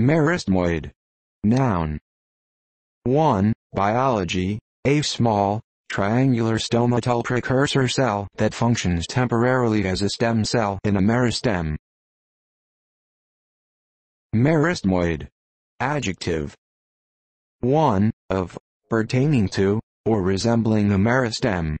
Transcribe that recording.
Meristemoid. Noun. 1. Biology, a small, triangular stomatal precursor cell that functions temporarily as a stem cell in a meristem. Meristemoid. Adjective. 1. Of, pertaining to, or resembling a meristem.